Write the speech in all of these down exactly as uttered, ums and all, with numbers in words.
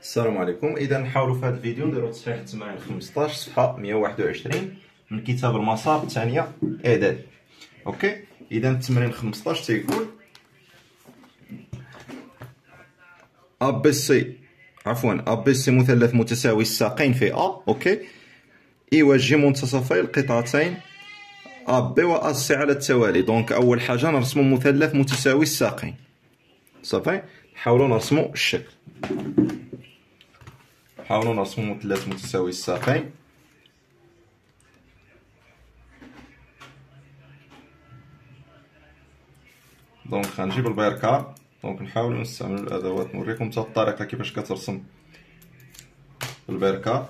السلام عليكم. اذا نحاولوا في هذا الفيديو نديروا تصحيح التمارين خمسطاش صفحه مية وواحد وعشرين من كتاب المسار الثانيه اعداد. اوكي، اذا التمرين خمسطاش تيقول ا بي سي عفوا ا بي سي مثلث متساوي الساقين في ا. اوكي، يوجه منتصفي القطعتين ا بي و ا سي على التوالي. دونك اول حاجه نرسموا مثلث متساوي الساقين، صافي. نحاولوا نرسموا الشكل، نحاولوا نرسموا مثلث متساوي الساقين. دونك غنجيب البيركار، دونك نحاولوا نستعملوا الادوات، نوريكم حتى الطريقه كيفاش كترسم البيركار.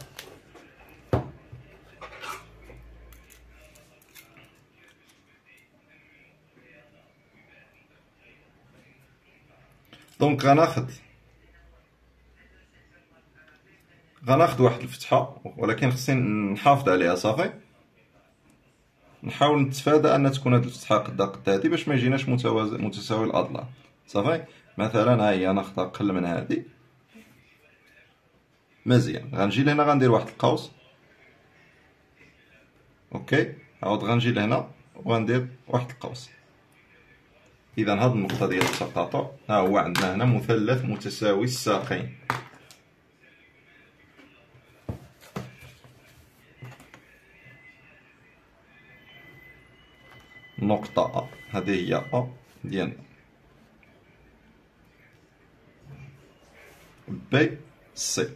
دونك غناخد غناخد واحد الفتحه، ولكن خصني نحافظ عليها، صافي. نحاول نتفادى ان تكون هاد الفتحه قد قد هادي باش ما يجيناش متوازي متساوي الاضلاع، صافي. مثلا ها هي ناخذ اقل من هادي، مزيان. غنجي لهنا غندير واحد القوس، اوكي. عاود غنجي لهنا وغندير واحد القوس. اذا هاد النقطه ديال التقاطع، ها هو عندنا هنا مثلث متساوي الساقين. نقطة أ، هذه هي أ ديالنا. بي سي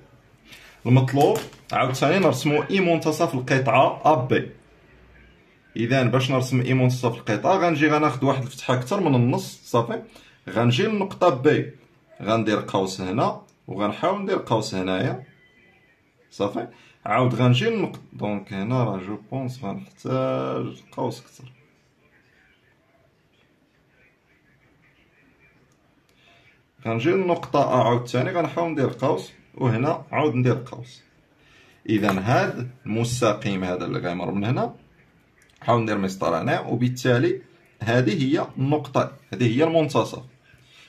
المطلوب عاوتاني نرسمو إي منتصف القطعة أ بي. إذا باش نرسم إي منتصف القطعة غنجي غناخد واحد الفتحة أكثر من النص، صافي. غنجي للنقطة بي، غندير قوس هنا وغنحاول ندير قوس هنايا، صافي. عاود غنجي للنقطة، دونك هنا راه جو بونس غنحتاج قوس أكثر. غنجي للنقطة أ عاوتاني غنحاول ندير قوس، وهنا عاود ندير قوس. إذا هاد المستقيم هذا اللي غيمر من هنا نحاول ندير مسطرة هنا، وبالتالي هذه هي النقطة، هذه هي المنتصف.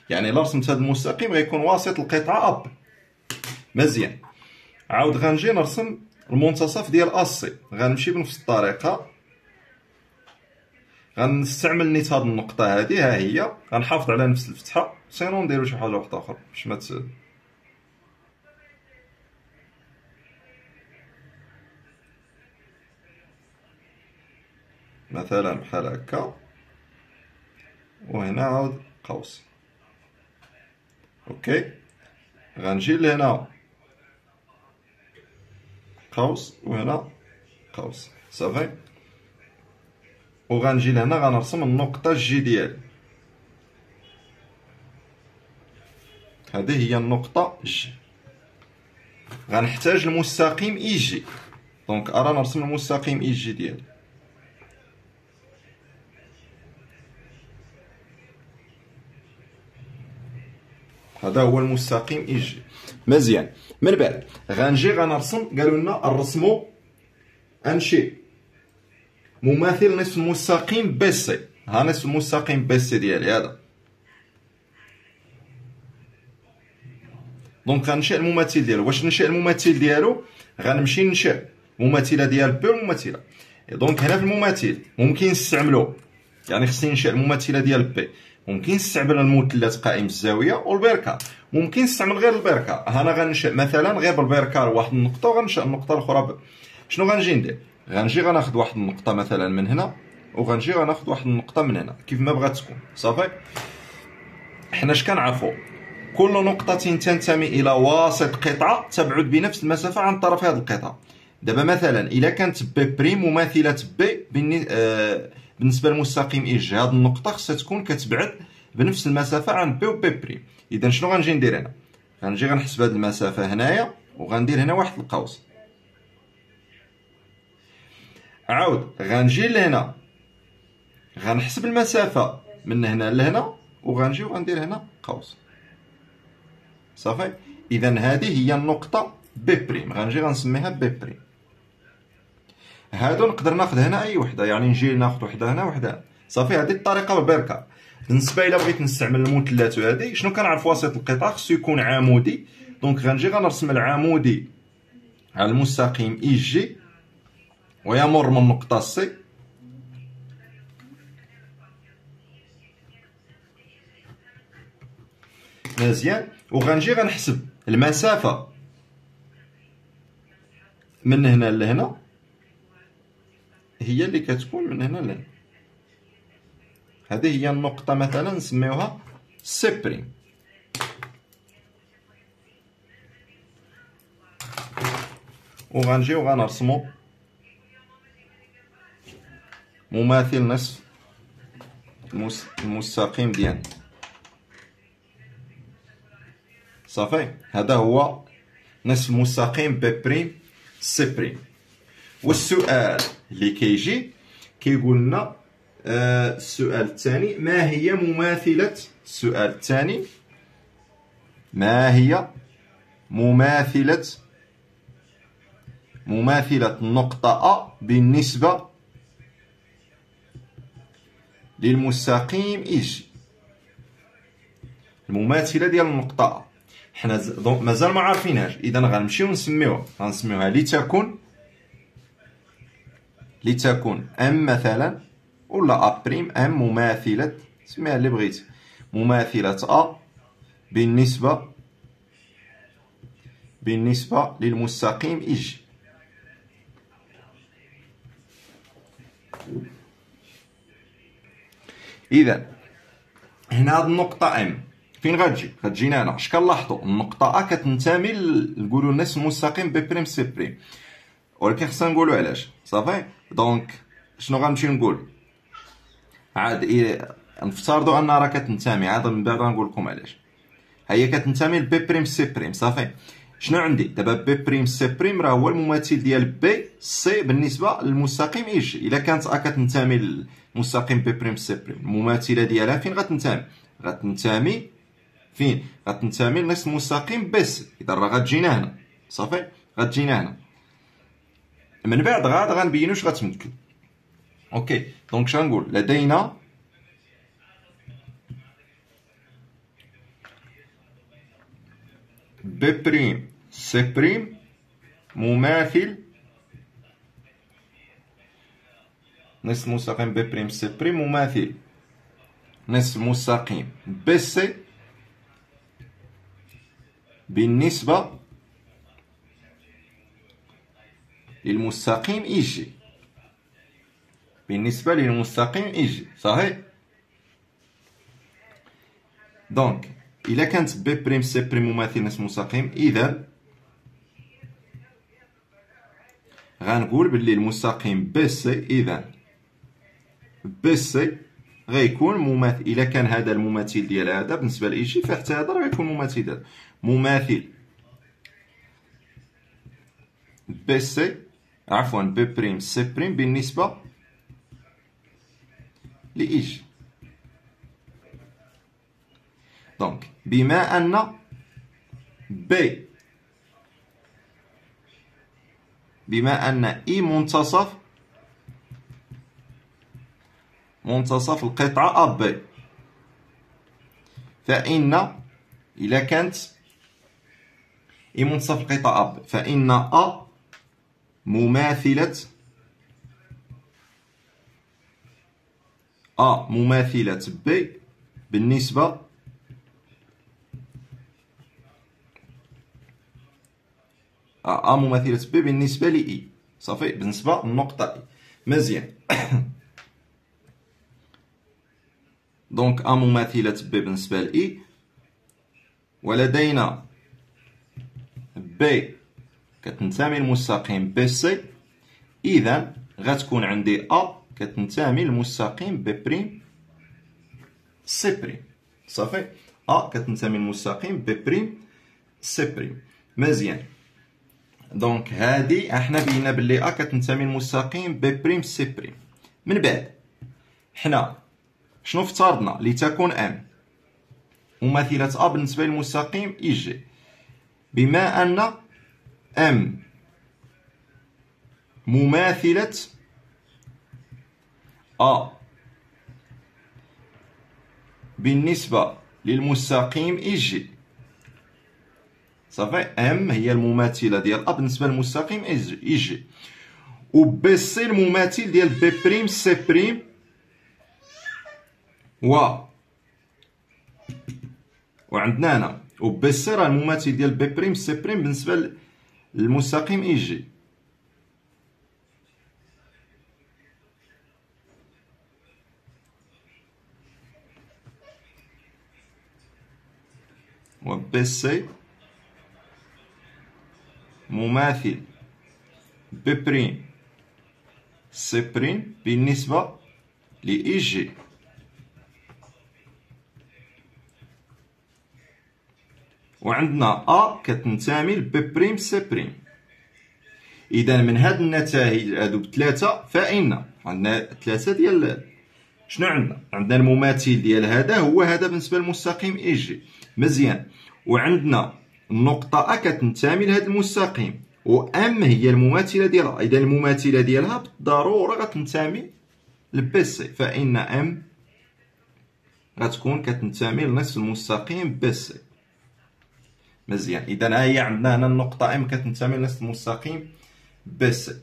يعني إلا رسمت هاد المستقيم غيكون وسط القطعة أ بي، مزيان. عاود غنجي نرسم المنتصف ديال أ سي، غنمشي بنفس الطريقة، غنستعمل نيت هاد النقطة هادي، ها هي. غنحافظ على نفس الفتحة، سينو نديرو شي حاجة وحدة أخرى باش ما ت مثلا بحال هكا، وهنا عاود قوس. اوكي، غنجي لهنا قوس وهنا قوس، صافي. وغنجي لهنا غنرسم النقطة جي ديالي، هذه هي النقطة جي. غنحتاج المستقيم اي جي، دونك أرى نرسم المستقيم اي جي ديالي. هذا هو المستقيم اي جي، مزيان. من بعد غنجي غنرسم، قالوا لنا نرسمو انشئ مماثل نصف المستقيم بي سي. ها نصف المستقيم بي سي ديالي هذا، دونك غنشئ المماثل ديالو. واش ننشئ المماثل ديالو؟ غنمشي ننشئ المماثله ديال بي والمماثله. دونك هنا في المماثل ممكن نستعملو، يعني خصني ننشئ المماثله ديال بي، ممكن نستعمل المثلث قائم الزاويه والبيركار، ممكن نستعمل غير البيركار. هنا غننشئ مثلا غير بالبيركار واحد النقطه، وغننشئ النقطه الاخرى. شنو غنجي ندير؟ غنجي غناخد واحد النقطة مثلا من هنا، وغنجي غناخد واحد النقطة من هنا، كيف ما بغات تكون، صافي. حنا اش كنعرفو؟ كل نقطة تنتمي إلى وسط قطعة تبعد بنفس المسافة عن طرف هذه القطعة. دابا مثلا إلا كانت بي بريم مماثلة بي بالنسبة للمستقيم إي جي، هذه النقطة خصها تكون كتبعد بنفس المسافة عن بي وبي بريم. إذا شنو غنجي ندير هنا؟ غنجي غنحسب هذه المسافة هنايا، وغندير هنا واحد القوس. عاود غنجي لهنا غنحسب المسافة من هنا لهنا، وغنجي وغندير هنا قوس، صافي. إذا هذه هي النقطة بي بريم، غنجي غنسميها بي بريم. هادو نقدر ناخد هنا أي وحدة، يعني نجي ناخد وحدة هنا وحدة، صافي. هذه الطريقة بالبركة. بالنسبة إلا بغيت نستعمل المثلث هذه، شنو كنعرف وسط القطعة خصو يكون عمودي دونك غنجي غنرسم العمودي على المستقيم اي جي ويمر من نقطة سي مزيان، وغنجي غنحسب المسافة من هنا لهنا هي اللي كتكون من هنا لهنا. هذه هي النقطة مثلا نسميوها سي بريم. وغنجيو غنرسمو مماثل نصف المستقيم ديالنا. صافي، هذا هو نصف المستقيم بي بريم سي بريم. والسؤال اللي كيجي كيقول لنا آه السؤال الثاني ما هي مماثلة السؤال الثاني ما هي مماثلة مماثلة النقطة أ بالنسبة للمستقيم إي جي. المماثلة ديال النقطة أ حنا مازال ما عارفينهاش، إذا غنمشيو نسميوها غنسميوها لتكون لتكون أم مثلا ولا أ بريم أم مماثلة سميها اللي بغيتي مماثلة أ بالنسبة بالنسبة للمستقيم إي جي. إذا هنا هاد النقطة إم فين غتجي؟ غتجينا هنا. اش كنلاحظو؟ النقطة أ كتنتمي نقولو النصف المستقيم بي بريم سي بريم، ولكن خصنا نقولو علاش. صافي، دونك شنو غنمشي نقول؟ عاد إيه نفترضو أنها راه كتنتمي، عاد من بعد غنقولكم علاش. هي كتنتمي لبي بريم سي بريم. صافي، شنو عندي دابا؟ بي بريم سي بريم راه هو المماثل ديال بي سي بالنسبه للمستقيم اي جي. الا كانت ا كتنتمي للمستقيم بي بريم سي بريم المماثله ديالها فين غتنتمي؟ غتنتمي فين؟ غتنتمي لنفس المستقيم بي سي. اذا راه غتجينا هنا. صافي، غتجينا هنا. من بعد غاد غنبينو اش غتمثل. اوكي، دونك اش غنقول؟ لدينا بي بريم سي بريم مماثل نصف المستقيم بي بريم سي بريم مماثل نصف المستقيم بي سي بالنسبة للمستقيم اي جي بالنسبة للمستقيم اي جي. صحيح؟ دونك إلا كانت بي بريم سي بريم مماثل نصف المستقيم، إذا غنقول باللي المستقيم بي سي، إذا بي سي غيكون مماثل. إلا كان هذا المماثل ديال هذا بالنسبة لإي جي فحتى هذا راه غيكون مماثل هذا مماثل بي سي عفوا بي بريم سي بريم بالنسبة لإي جي. دونك بما أن بي بما أن إي منتصف منتصف القطعة أ بي، فإن إلا كانت إي منتصف القطعة أ بي فإن أ مماثلة أ مماثلة بي بالنسبة أ مماثلة بي بالنسبة لإي. صافي، بالنسبة للنقطة إي. مزيان. دونك أ مماثلة بي بالنسبة لإي، ولدينا بي كتنتمي للمستقيم بي سي، إذا غتكون عندي أ كتنتمي للمستقيم بي بريم سي بريم. صافي، أ كتنتمي للمستقيم بي بريم سي بريم. مزيان. دونك هادي احنا بينا باللي ا كتنتمي للمستقيم بي بريم سي بريم. من بعد حنا شنو افترضنا؟ لتكون ام مماثلة ا بالنسبة للمستقيم اي جي، بما ان ام مماثلة ا بالنسبة للمستقيم اي جي. صافي. ام هي المماثله ديال ا بالنسبه للمستقيم اي جي، و بي سي المماثل ديال بي بريم سي بريم، و وعندنا هنا و بي سي راه المماثل ديال بي بريم سي بريم بالنسبه للمستقيم اي جي. و بي سي مماثل بي بريم سي بريم بالنسبة لإي جي. وعندنا أ كتنتمي لبي بريم سي بريم. إذا من هاد النتائج هادو بثلاثة فإن عندنا ثلاثة ديال شنو عندنا؟ عندنا المماثل ديال هذا هو هذا بالنسبة للمستقيم إي جي، مزيان. وعندنا النقطة أ كتنتمي لهاد المستقيم، و ام هي المماثله ديالها، اذا المماثله ديالها بالضروره غتنتمي لبي سي، فان ام غتكون كتنتمي لنصف المستقيم بي سي، مزيان. اذا ها هي عندنا هنا النقطه ام كتنتمي لنصف المستقيم بي سي.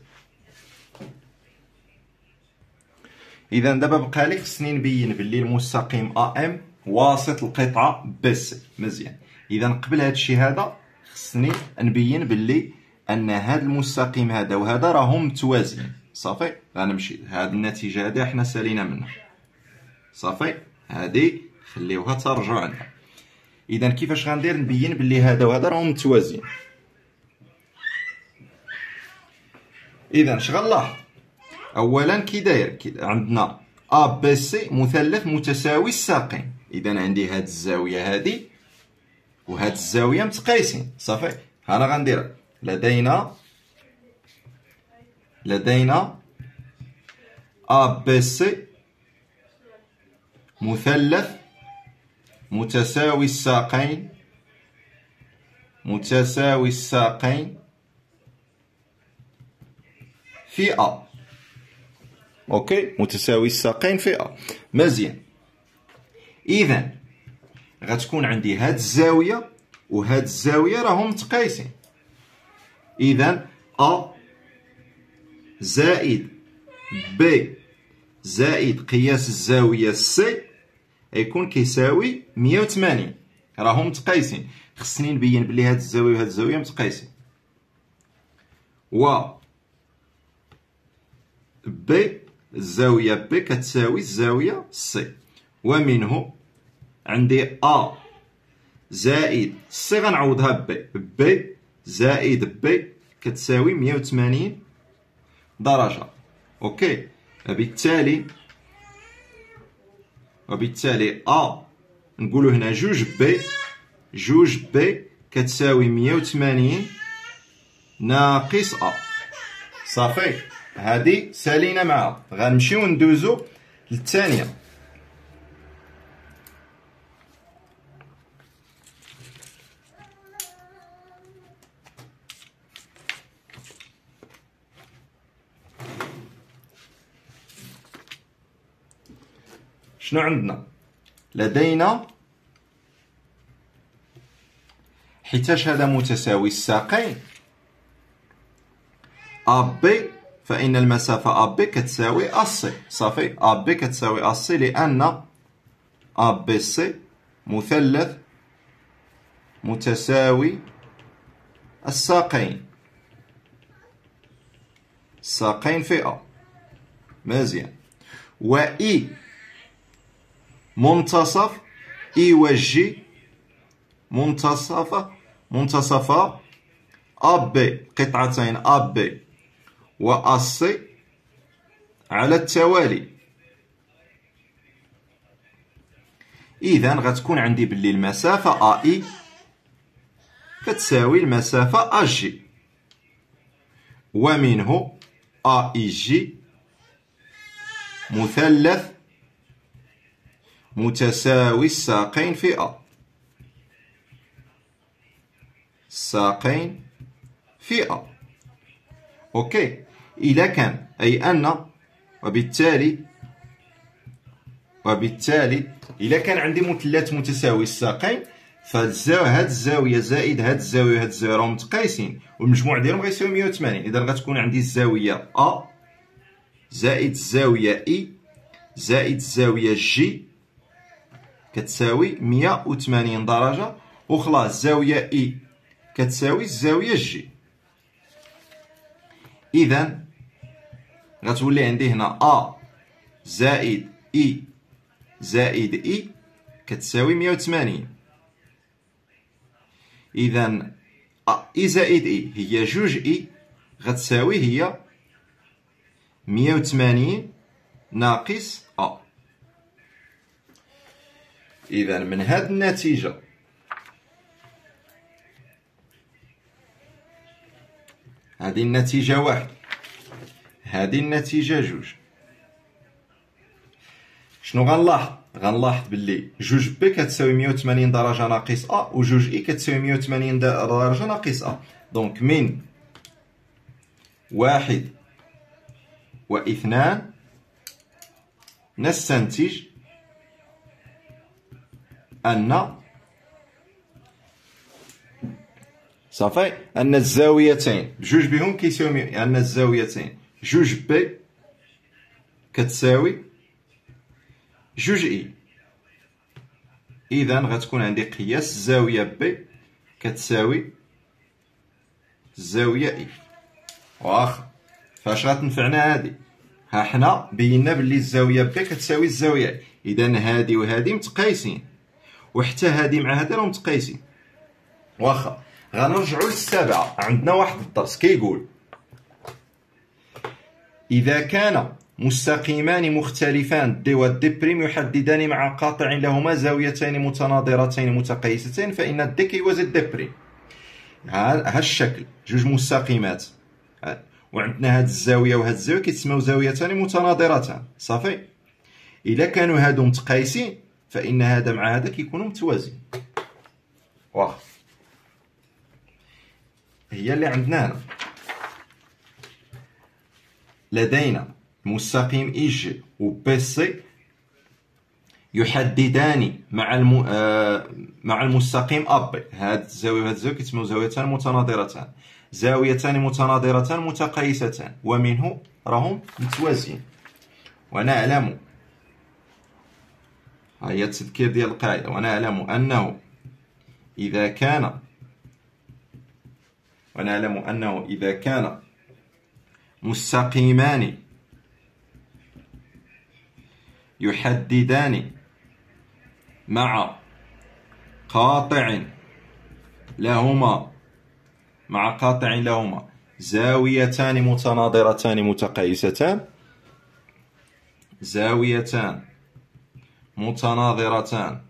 اذا دابا بقى لك خصني نبين باللي المستقيم ا ام واسط القطعه بي سي، مزيان. اذا قبل هادشي هذا خصني نبين باللي ان هذا المستقيم هذا وهذا راهم متوازيين، صافي. غنمشي هذه النتيجه هذه حنا سالينا منها، صافي. هذه خليوها ترجع لنا. اذا كيفاش غندير نبين باللي هذا وهذا راهم متوازيين؟ اذا اش غنلاحظ؟ اولا كي داير عندنا ا بي سي مثلث متساوي الساقين، اذا عندي هاد الزاويه هذه وهاد الزاويه متقايسين، صافي. انا غندير لدينا لدينا A B C مثلث متساوي الساقين متساوي الساقين في A، اوكي، متساوي الساقين في A، مزيان. اذا غتكون عندي هاد الزاويه وهاد الزاويه راهم متقايسين، إذا أ زائد بي زائد قياس الزاوية سي يكون كيساوي مية وثمانين، راهم متقايسين. خصني نبين بلي هاد الزاوية وهاد الزاوية متقايسين، و بي الزاوية بي كتساوي الزاوية سي، ومنه عندي أ زائد سي غنعوضها بي بي زائد بي كتساوي مية وثمانين درجة، اوكي. وبالتالي وبالتالي أ نقولو هنا جوج بي جوج بي كتساوي مية وثمانين ناقص أ، صافي. هادي سالينا معها. غنمشيو ندوزو للثانية. شنو عندنا؟ لدينا حيتاش هذا متساوي الساقين أ بي، فإن المسافة أ بي كتساوي أ سي، صافي. أ بي كتساوي أ سي لأن أ بي سي مثلث متساوي الساقين الساقين في أ، مزيان. و إي منتصف اي و جي منتصفة منتصفة أ بي قطعتين أ بي و أ سي على التوالي. إذا غتكون عندي باللي المسافة أ إي كتساوي المسافة أ جي، ومنه أ إي جي مثلث متساوي الساقين في أ الساقين في أ، أوكي. إذا كان أي أن وبالتالي وبالتالي إذا كان عندي مثلث متساوي الساقين فالزاويه هاد الزاويه زائد هاد الزاويه وهاد الزاويه راهم متقايسين والمجموع ديالهم غيساوي مية وثمانين. اذا غتكون عندي الزاويه ا زائد الزاويه اي زائد الزاويه جي كتساوي مية وثمانين درجه، وخلاص الزاويه اي كتساوي الزاويه جي. اذا غتولي عندي هنا ا زائد اي زائد اي كتساوي مية وثمانين. اذا اي زائد اي هي جوج اي غتساوي هي مية وثمانين ناقص ا. اذا من هذه النتيجه هذه النتيجه واحد، هذه النتيجه جوج. شنو غنلاحظ؟ غنلاحظ باللي جوج بي كتساوي مية وثمانين درجه ناقص ا وجوج اي كتساوي مية وثمانين درجه ناقص ا. دونك من واحد واثنان نستنتج ان صافي ان الزاويتين بجوج بهم كيساوي ان الزاويتين جوج بي كتساوي جوج اي. اذا غتكون عندي قياس الزاويه بي كتساوي الزاويه اي. واخا فاش غتنفعنا هادي؟ ها حنا بينا بلي الزاويه بي كتساوي الزاويه اي. اذا هادي وهادي متقايسين وحتى هادي مع هادي راهم متقايسين. واخا غنرجعوا للسبعه، عندنا واحد الدرس كيقول اذا كان مستقيمان مختلفان دي والدي بريم يحددان مع قاطع لهما زاويتين متناظرتين متقايستين فإن الدي كيوازي دي بريم. ها الشكل جوج مستقيمات وعندنا هاد الزاويه وهاد الزاويه كيتسماو زاويتان متناظرتان صافي. الا كانوا هادو متقايسين فإن هذا مع هذا كيكونوا متوازين. واخا هي اللي عندنا هنا، لدينا مستقيم اي جي و بي سي يحددان مع الم... آه... مع المستقيم ا بي. هاد الزاويه وهاد الزاويه كيتسموا زاويتان متناظرتان، زاويتان متناظرتان متقايستان ومنه راهم متوازيين. ونعلم، ها هي التذكير ديال القاعده، ونعلم انه اذا كان ونعلم انه اذا كان مستقيمان يحددان مع قاطع لهما مع قاطع لهما زاويتان متناظرتان متقايستان زاويتان متناظرتان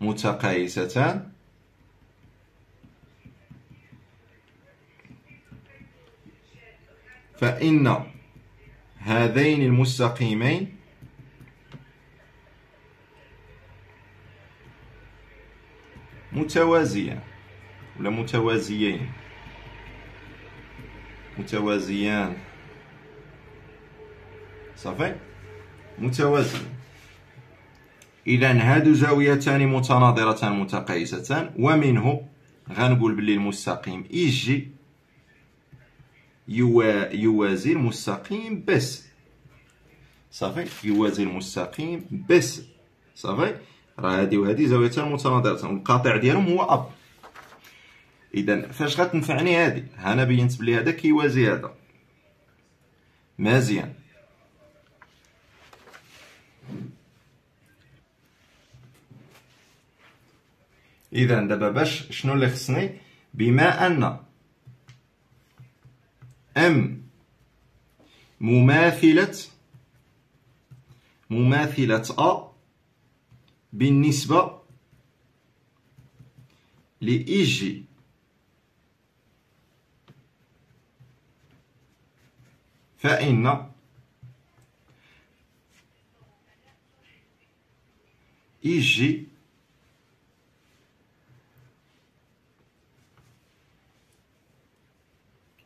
متقايستان فإن هذين المستقيمين متوازيان ولا متوازيين متوازيان صافي متوازيان. إذا هادو زاويتان متناظرتان متقايستان ومنه غنقول بلي المستقيم اي جي يوازي المستقيم بس صافي يوازي المستقيم بس صافي. راه هادي وهادي زاويتان متناظرتان والقاطع ديالهم هو اب. اذا فاش غتنفعني هادي؟ انا بينت بلي هذا كيوازي هذا مزيان. اذا دابا باش شنو اللي خصني؟ بما ان ام مماثلة مماثلة ا بالنسبة لإي جي فإن إي جي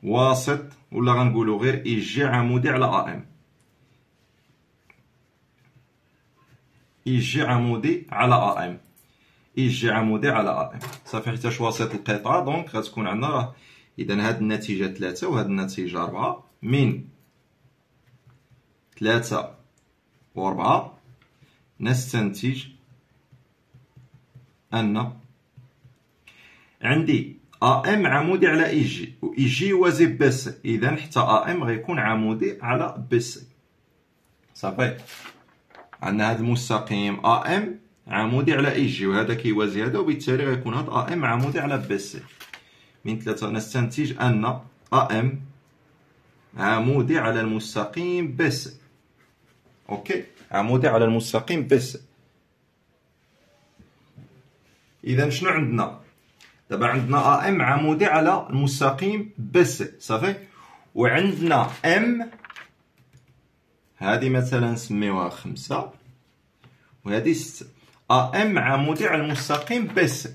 واسط ولا غنقولو غير اي جي عمودي على ا ام. اي جي عمودي على ا ام يجي عمودي على ا ام، صافي حيت اش وسط القطعه. دونك غتكون عندنا راه اذا هاد النتيجه ثلاثة وهاد النتيجه أربعة من ثلاثة و4 نستنتج ان عندي ا ام عمودي على اي جي و اي جي يوازي بي سي، اذا حتى ا ام غيكون عمودي على بي سي. صافي عندنا هاد المستقيم ا ام عمودي على اي جي وهذا كيوازي هذا، وبالتالي غيكون هاد ا ام عمودي على بي سي من ثلاثة. نستنتج ان ا ام عمودي على المستقيم بي سي. اوكي عمودي على المستقيم بي سي. اذا شنو عندنا دابا؟ عندنا ام عمودي على المستقيم بي سي صافي، وعندنا ام هذه مثلا نسميوها خمسة وهذه ستة. ام عمودي على المستقيم بي سي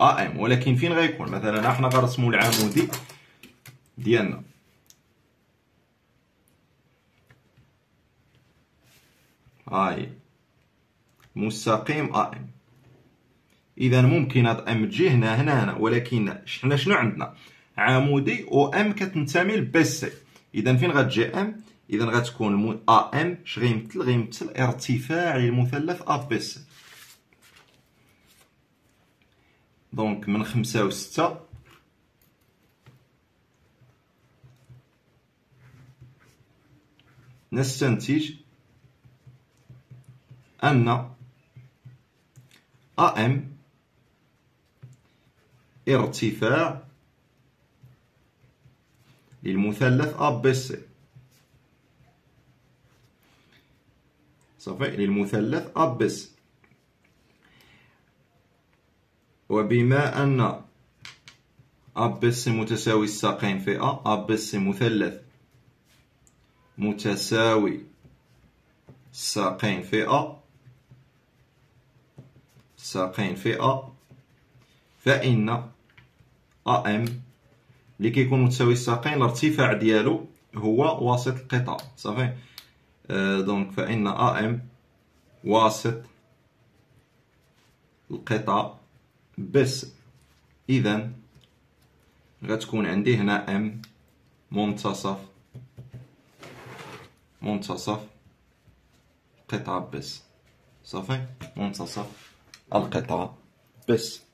ام، ولكن فين غيكون؟ مثلا احنا غنرسموا العمودي ديالنا هاي مستقيم ام. اذا ممكن هاد ام تجي هنا هنا هنا، ولكن حنا شنو عندنا؟ عمودي و ام كتنتمي لبي سي. اذا فين غتجي ام؟ اذا غتكون ا ام اش غيمثل؟ غيمثل ارتفاع المثلث ا بي سي. دونك من خمسة و ستة نستنتج ان ا ام ارتفاع للمثلث ا بي سي. صافي للمثلث ا بي سي، وبما ان ا بي سي متساوي الساقين في ا، ا بي سي مثلث متساوي الساقين في ا الساقين في ا، فان ا ام اللي كيكون متساوي الساقين الارتفاع ديالو هو وسط القطاع. صافي أه دونك فان ا ام وسط القطاع بي سي. اذا غتكون عندي هنا ام منتصف منتصف قطاع بي سي. صافي منتصف القطاع بي سي.